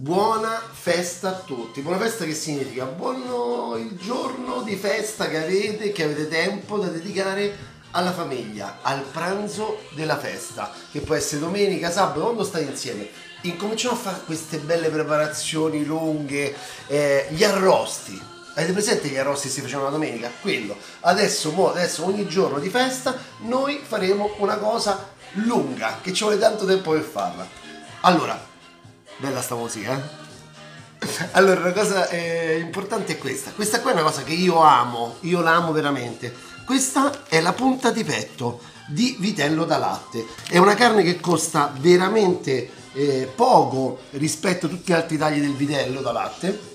Buona festa a tutti. Buona festa che significa? Buono il giorno di festa che avete tempo da dedicare alla famiglia, al pranzo della festa, che può essere domenica, sabato, quando state insieme. Incominciamo a fare queste belle preparazioni lunghe, gli arrosti. Avete presente gli arrosti che si facevano la domenica? Quello. Adesso ogni giorno di festa noi faremo una cosa lunga, che ci vuole tanto tempo per farla. Allora, bella sta musica, eh? Allora, la cosa importante è questa. Questa qua è una cosa che io amo, io la amo veramente. Questa è la punta di petto di vitello da latte. È una carne che costa veramente poco rispetto a tutti gli altri tagli del vitello da latte.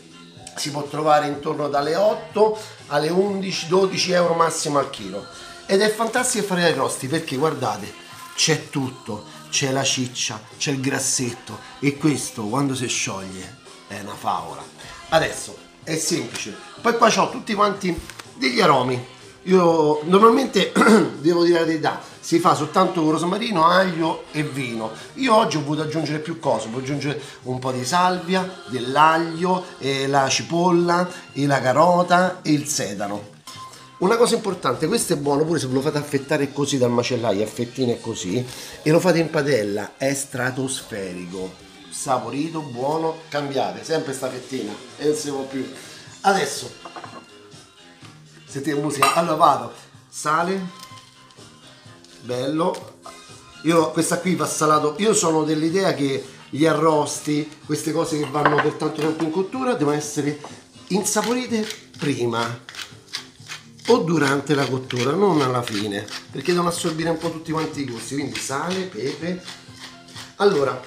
Si può trovare intorno dalle 8 alle 11-12 euro massimo al chilo. Ed è fantastico fare gli arrosti perché, guardate, c'è tutto, c'è la ciccia, c'è il grassetto, e questo quando si scioglie è una favola. Adesso è semplice. Poi qua ho tutti quanti degli aromi. Io normalmente devo dire la verità, si fa soltanto con rosmarino, aglio e vino. Io oggi ho voluto aggiungere più cose, ho aggiungere un po' di salvia, dell'aglio, la cipolla, la carota e il sedano. Una cosa importante, questo è buono pure se ve lo fate affettare così dal macellaio, a fettine così, e lo fate in padella, è stratosferico, saporito, buono. Cambiate sempre sta fettina e non si può più. Adesso sentite musica, allora vado, sale, bello. Io questa qui va salato, io sono dell'idea che gli arrosti, queste cose che vanno per tanto tempo in cottura, devono essere insaporite prima o durante la cottura, non alla fine, perché devono assorbire un po' tutti quanti i gusti, quindi sale, pepe. Allora,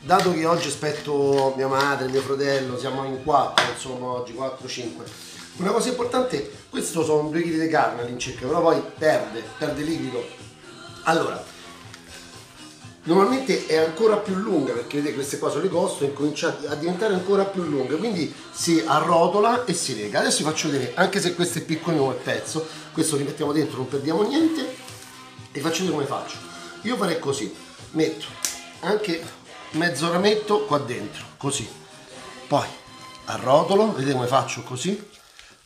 dato che oggi aspetto mia madre, mio fratello, siamo in 4, insomma oggi 4-5. Una cosa importante, questo sono 2 kg di carne all'incirca, però poi perde liquido. Allora, normalmente è ancora più lunga, perché vedete queste qua sono le coste e comincia a diventare ancora più lunga, quindi si arrotola e si lega. Adesso vi faccio vedere, anche se questo è piccolino come pezzo, questo lo mettiamo dentro, non perdiamo niente, e vi faccio vedere come faccio. Io farei così, metto anche mezzo rametto qua dentro, così, poi arrotolo, vedete come faccio così.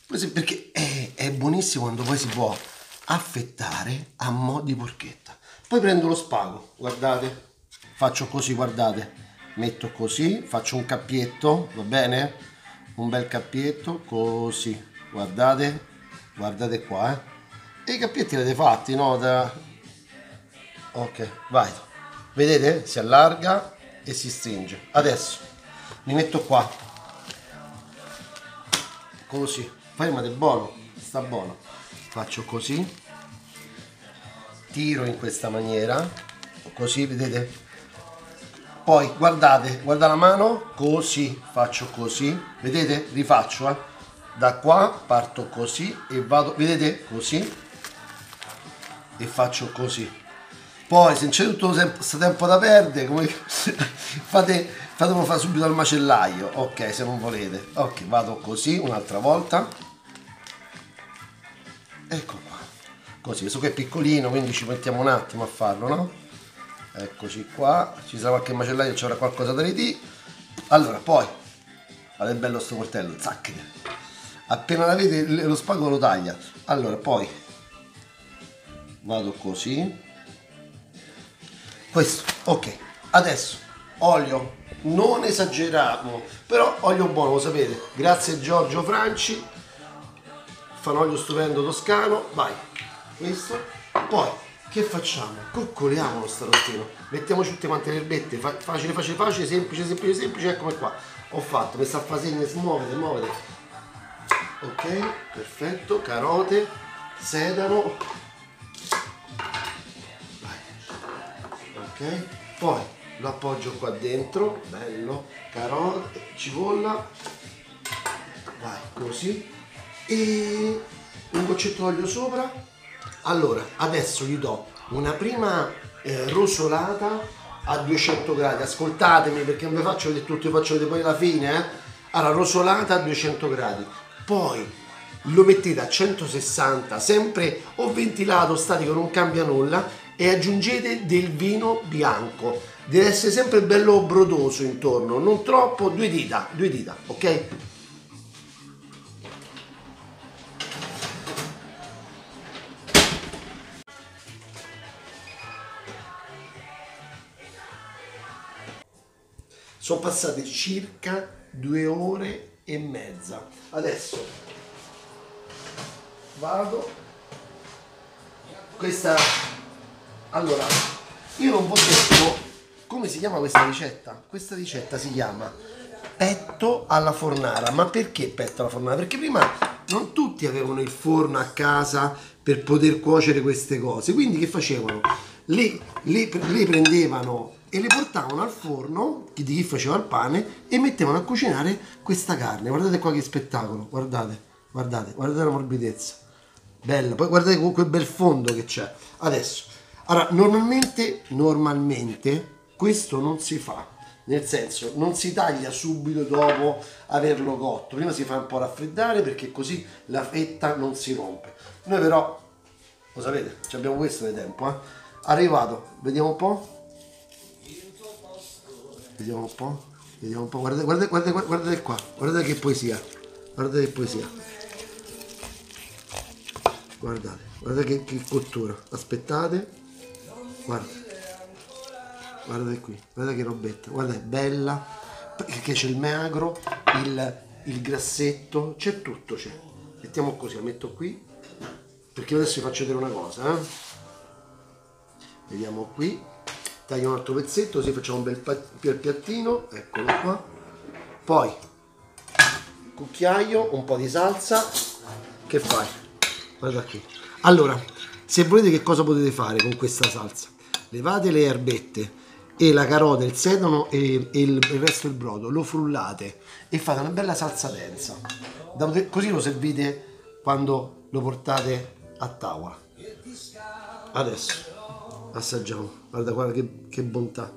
Perché è buonissimo quando poi si può affettare a mo' di porchetta. Poi prendo lo spago, guardate, faccio così, guardate, metto così, faccio un cappietto, va bene? Un bel cappietto, così, guardate, guardate qua, eh? E i cappietti li avete fatti, no? Ok, vai, vedete? Si allarga e si stringe. Adesso li metto qua, così. Fermate, buono, sta buono. Faccio così, tiro in questa maniera, così, vedete? Poi guardate, guarda la mano, così, faccio così, vedete? Rifaccio, eh? Da qua parto così e vado, vedete? Così e faccio così. Poi se c'è tutto questo tempo da perdere, come fatemelo fare subito al macellaio, ok, se non volete. Ok, vado così, un'altra volta. Ecco qua, così, questo qui è piccolino, quindi ci mettiamo un attimo a farlo, no? Eccoci qua, ci sarà qualche macellaio che ci avrà qualcosa da ridire. Allora, poi, guarda che bello sto coltello, zac! Appena l'avete lo spago lo taglia. Allora, poi, vado così. Questo, ok, adesso, olio, non esageriamo, però olio buono, lo sapete, grazie Frantoio Franci. Fa un olio stupendo toscano, vai, questo. Poi, che facciamo? Coccoliamo lo starottino, mettiamoci tutte quante le erbette, facile, facile, facile, semplice, semplice, semplice, eccome qua. Ho fatto, messa a fasegne, muovete, muovete. Ok, perfetto, carote, sedano. Vai. Ok, poi lo appoggio qua dentro, bello, carote, cipolla, vai, così. E un goccetto d'olio sopra. Allora adesso gli do una prima rosolata a 200 gradi, ascoltatemi perché non vi faccio vedere tutto, vi faccio vedere poi la fine, eh? Allora, rosolata a 200 gradi, poi lo mettete a 160 sempre o ventilato, statico, non cambia nulla, e aggiungete del vino bianco. deve essere sempre bello brodoso intorno, non troppo, due dita, ok? Sono passate circa 2 ore e mezza. Adesso vado. Questa, allora, io non vi ho detto come si chiama questa ricetta. Questa ricetta si chiama petto alla fornara. Ma perché petto alla fornara? Perché prima non tutti avevano il forno a casa per poter cuocere queste cose. Quindi che facevano? Le prendevano e le portavano al forno di chi faceva il pane e mettevano a cucinare questa carne. Guardate qua che spettacolo, guardate, guardate, guardate la morbidezza, bella, poi guardate quel bel fondo che c'è. Adesso, allora, normalmente questo non si fa, nel senso non si taglia subito dopo averlo cotto, prima si fa un po' raffreddare perché così la fetta non si rompe. Noi però, lo sapete, abbiamo questo di tempo, arrivato, vediamo un po'. Vediamo un po', guardate qua, guardate che poesia, guardate che cottura, aspettate, guardate qui, guardate che robetta, guardate, bella, perché c'è il magro, il grassetto, c'è tutto, c'è. Mettiamo così, la metto qui, perché adesso vi faccio vedere una cosa, vediamo qui. Taglio un altro pezzetto, così facciamo un bel piattino, eccolo qua. Poi, cucchiaio, un po' di salsa. Che fai? Guarda qui. Allora, se volete, che cosa potete fare con questa salsa? Levate le erbette e la carota, il sedano e il resto del brodo, lo frullate e fate una bella salsa densa. Così lo servite quando lo portate a tavola. Adesso assaggiamo, guarda qua che bontà.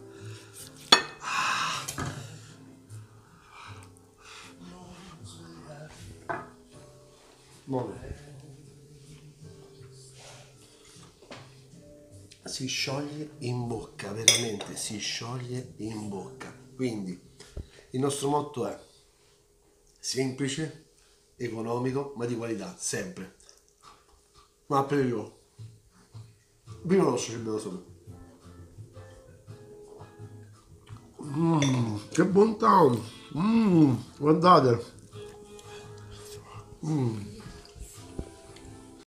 Buono. Si scioglie in bocca, veramente si scioglie in bocca. Quindi il nostro motto è semplice, economico, ma di qualità, sempre. Ma per io vino rosso ci bevo solo. Che bontà! Guardate!